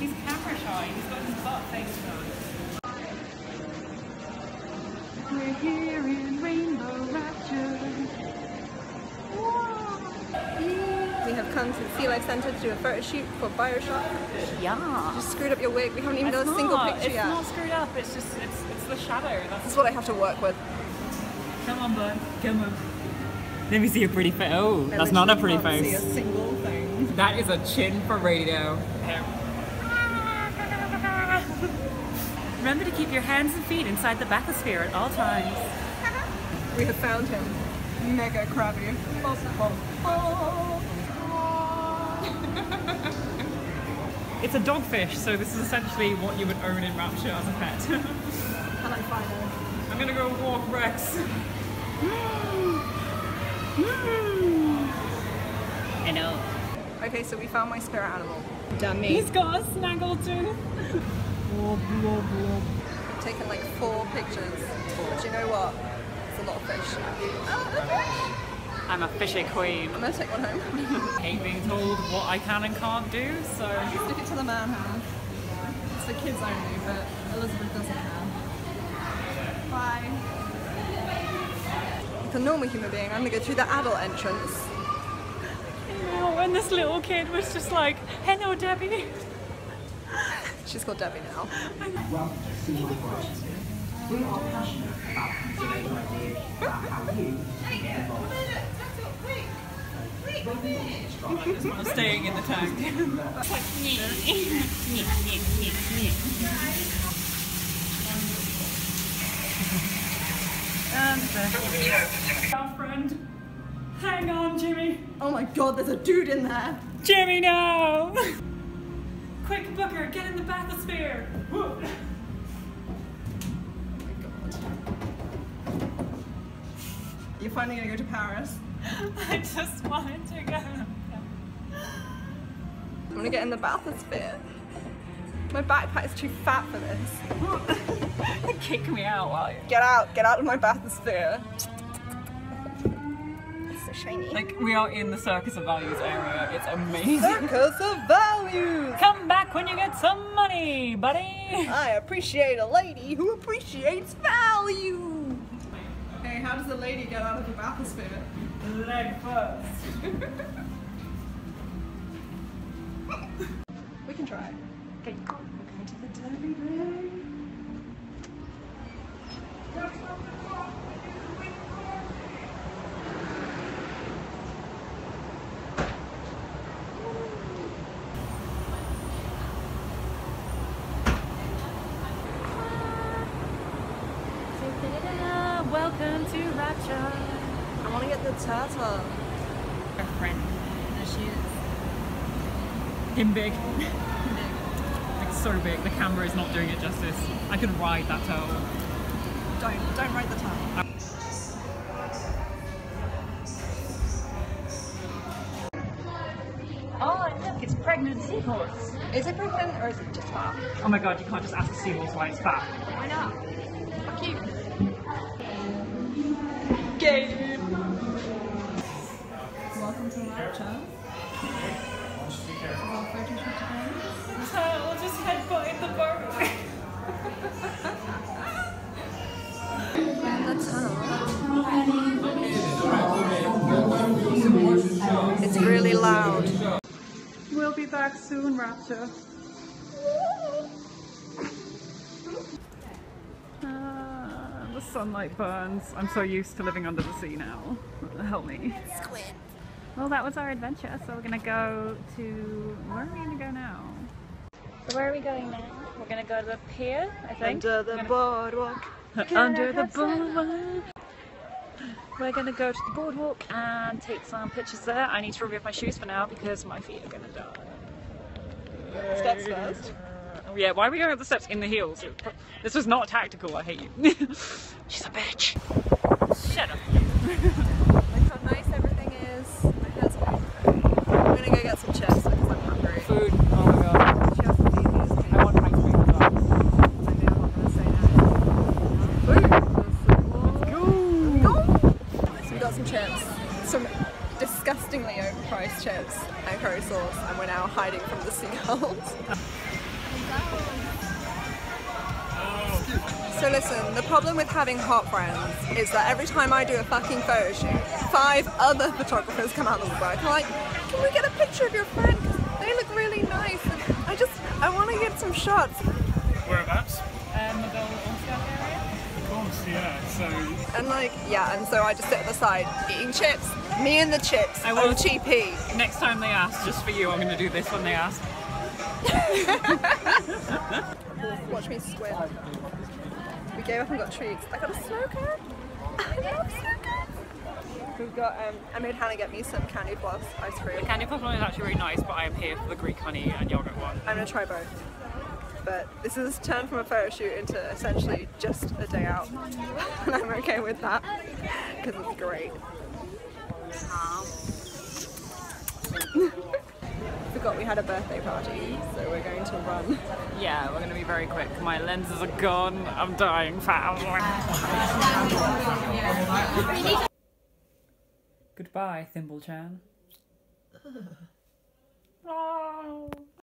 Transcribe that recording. He's camera shy, he's got his butt face on. We're here in Rainbow Rapture. Whoa. We have come to the Sea Life Center to do a photo shoot for Bioshock. Yeah. You just screwed up your wig, we haven't even done a single picture yet. It's not screwed up, it's just, it's the shadow. That's what I have to work with. Come on, bud, come on. Let me see a pretty face. Oh, no, that's not a pretty face. I can't see a single thing. That is a chin for radio. Remember to keep your hands and feet inside the bathysphere at all times. We have found him. Mega crabby. It's a dogfish, so this is essentially what you would own in Rapture as a pet. Can I find him? I'm gonna go walk Rex. I know. Okay, so we found my spirit animal. Dummy. He's got a snaggle tooth. I've taken like 4 pictures. But you know what? It's a lot of fish. Oh, I'm a fishy queen. I'm gonna take one home. I hate being told what I can and can't do, so. Just stick it to the man house. It's for kids only, but Elizabeth doesn't have. Bye. A normal human being, I'm gonna go through the adult entrance. No, and this little kid was just like, hello Debbie. She's called Debbie now. Welcome to See My World. We are passionate about conservation ideas about how you evolve. Staying in the tank. It's like, our friend. Hang on, Jimmy. Oh my god, there's a dude in there. Jimmy, no! Quick, Booker, get in the bathysphere. Oh my god. You're finally gonna go to Paris? I just wanted to go. I'm gonna get in the bathysphere. My backpack is too fat for this. Kick me out while you get out of my bathysphere. It's so shiny. Like, we are in the Circus of Values area. It's amazing. Circus of Values! Come back when you get some money, buddy! I appreciate a lady who appreciates value! Hey, how does a lady get out of the bathysphere? Leg first. We can try. Okay, go to the Derby room. Welcome to Rapture. I want to get the turtle. Our friend. There she is. Him big. So big, the camera is not doing it justice. I could ride that towel. Don't ride the towel. Oh, look, it's pregnant seahorse. Is it pregnant or is it just fat? Oh my god, you can't just ask the seahorse why it's fat. Why not? Fuck you. Gay. Welcome to Rapture. We'll just headbutt in the boat. It's really loud. We'll be back soon, Rapture. The sunlight burns. I'm so used to living under the sea now. Help me. Squid. Well, that was our adventure, so we're gonna go to... Where are we gonna go now? So where are we going now? We're gonna go to the pier, I think. Under the boardwalk. Under the boardwalk. We're gonna go to the boardwalk and take some pictures there. I need to remove my shoes for now because my feet are gonna die. Steps first. Oh yeah, why are we going up the steps in the heels? This was not tactical, I hate you. She's a bitch. Shut up. That's how nice everything is. I'm gonna go get some chips because I'm hungry. Food. Oh my god. Chips is easy. I want my sweet sauce. I know I'm gonna say that. So we got some chips. Some disgustingly overpriced chips and curry sauce, and we're now hiding from the seagulls. So listen, the problem with having hot friends is that every time I do a fucking photo shoot, 5 other photographers come out of the woodwork. I'm like, can we get a picture of your friend? They look really nice. And I want to get some shots. Whereabouts? The Gold area. Of course, yeah. So. And like, yeah, and so I just sit at the side eating chips. Me and the chips. I will cheapie. Next time they ask, just for you, I'm going to do this when they ask. Watch me squid. We gave up and got treats. I got a snooker. I love snooker. We've got, I made Hannah get me some candy floss ice cream. The candy floss one is actually really nice, but I am here for the Greek honey and yogurt one. I'm going to try both. But this is turned from a photo shoot into essentially just a day out. And I'm okay with that, because it's great. Forgot we had a birthday party, so we're going to run. Yeah, we're going to be very quick. My lenses are gone. I'm dying fast. Goodbye, Thimblechan.